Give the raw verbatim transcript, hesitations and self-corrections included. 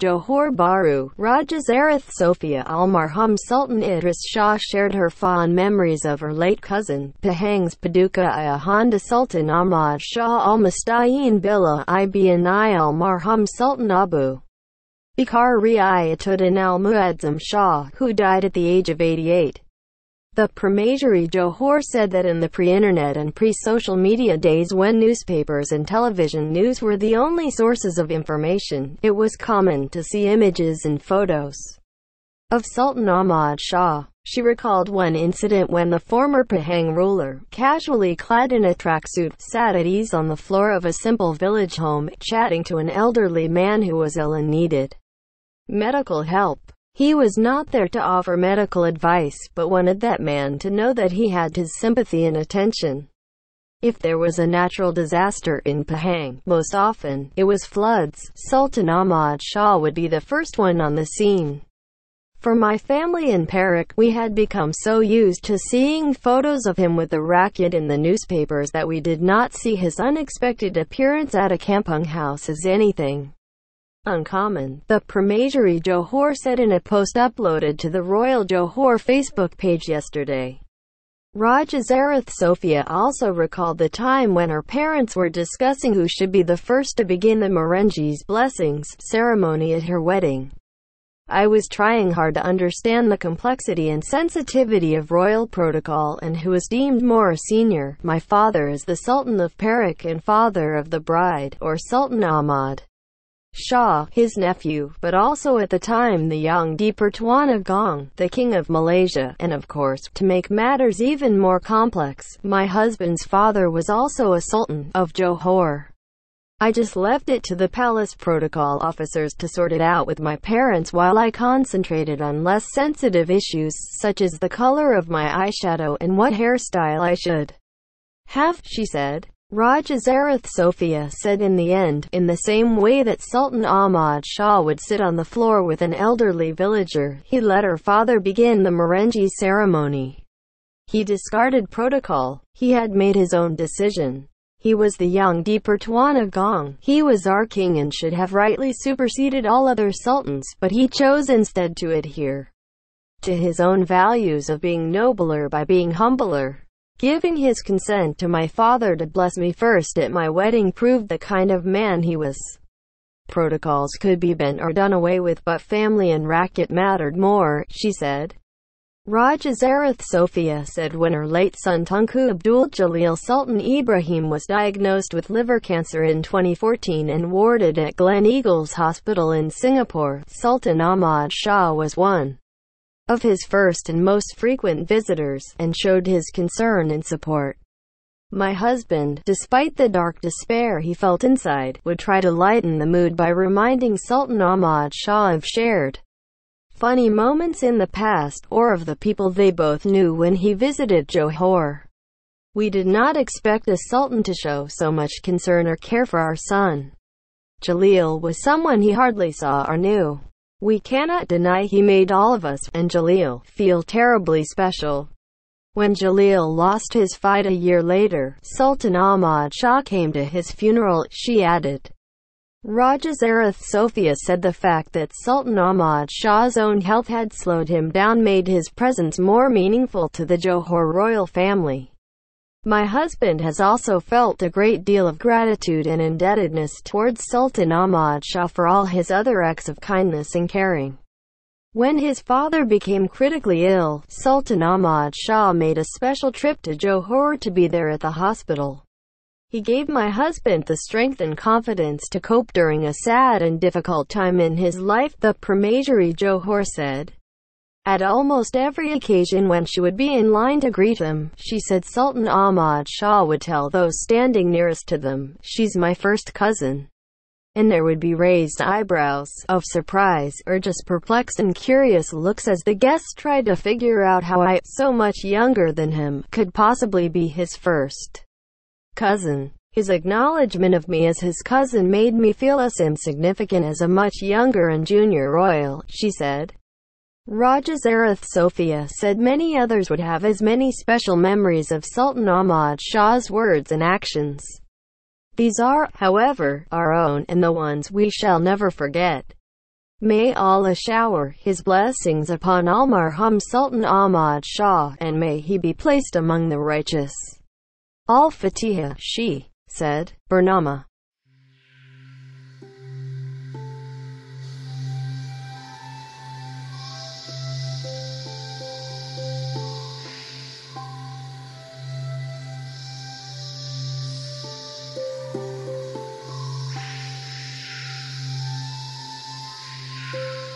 Johor Baru, Raja Zarith Sofiah Almarhum Sultan Idris Shah shared her fond memories of her late cousin, Pahang's Paduka Ayahanda Sultan Ahmad Shah Al-Musta'in Billah ibni Almarhum Sultan Abu Bakar Riyatuddin a Shah, who died at the age of eighty-eight. The Permaisuri Johor said that in the pre-internet and pre-social media days when newspapers and television news were the only sources of information, it was common to see images and photos of Sultan Ahmad Shah. She recalled one incident when the former Pahang ruler, casually clad in a tracksuit, sat at ease on the floor of a simple village home, chatting to an elderly man who was ill and needed medical help. He was not there to offer medical advice, but wanted that man to know that he had his sympathy and attention. If there was a natural disaster in Pahang, most often it was floods, Sultan Ahmad Shah would be the first one on the scene. For my family in Perak, we had become so used to seeing photos of him with a racket in the newspapers that we did not see his unexpected appearance at a kampung house as anything uncommon, the Permaisuri Johor said in a post uploaded to the Royal Johor Facebook page yesterday. Raja Zarith Sofiah also recalled the time when her parents were discussing who should be the first to begin the Merenjis blessings ceremony at her wedding. I was trying hard to understand the complexity and sensitivity of royal protocol and who is deemed more senior. My father is the Sultan of Perak and father of the bride, or Sultan Ahmad Shah, his nephew, but also at the time the young di-Pertuan Agong, the king of Malaysia, and of course, to make matters even more complex, my husband's father was also a sultan of Johor. I just left it to the palace protocol officers to sort it out with my parents while I concentrated on less sensitive issues such as the color of my eyeshadow and what hairstyle I should have, she said. Raja Zarith Sofiah said in the end, in the same way that Sultan Ahmad Shah would sit on the floor with an elderly villager, he let her father begin the Merenji ceremony. He discarded protocol. He had made his own decision. He was the young di-Pertuan Agong. He was our king and should have rightly superseded all other sultans, but he chose instead to adhere to his own values of being nobler by being humbler. Giving his consent to my father to bless me first at my wedding proved the kind of man he was. Protocols could be bent or done away with, but family and racket mattered more, she said. Raja Zarith Sofiah said when her late son Tunku Abdul Jalil Sultan Ibrahim was diagnosed with liver cancer in twenty fourteen and warded at Glen Eagles Hospital in Singapore, Sultan Ahmad Shah was one of his first and most frequent visitors, and showed his concern and support. My husband, despite the dark despair he felt inside, would try to lighten the mood by reminding Sultan Ahmad Shah of shared funny moments in the past, or of the people they both knew when he visited Johor. We did not expect a sultan to show so much concern or care for our son. Jalil was someone he hardly saw or knew. We cannot deny he made all of us, and Jalil, feel terribly special. When Jalil lost his fight a year later, Sultan Ahmad Shah came to his funeral, she added. Raja Zarith Sofiah said the fact that Sultan Ahmad Shah's own health had slowed him down made his presence more meaningful to the Johor royal family. My husband has also felt a great deal of gratitude and indebtedness towards Sultan Ahmad Shah for all his other acts of kindness and caring. When his father became critically ill, Sultan Ahmad Shah made a special trip to Johor to be there at the hospital. He gave my husband the strength and confidence to cope during a sad and difficult time in his life, the Permaisuri Johor said. At almost every occasion when she would be in line to greet him, she said Sultan Ahmad Shah would tell those standing nearest to them, "She's my first cousin." And there would be raised eyebrows, of surprise, or just perplexed and curious looks as the guests tried to figure out how I, so much younger than him, could possibly be his first cousin. His acknowledgement of me as his cousin made me feel as insignificant as a much younger and junior royal, she said. Raja Zarith Sofiah said many others would have as many special memories of Sultan Ahmad Shah's words and actions. These are, however, our own, and the ones we shall never forget. May Allah shower his blessings upon Almarhum Sultan Ahmad Shah, and may he be placed among the righteous. Al-Fatiha, she said, Bernama. Thank you.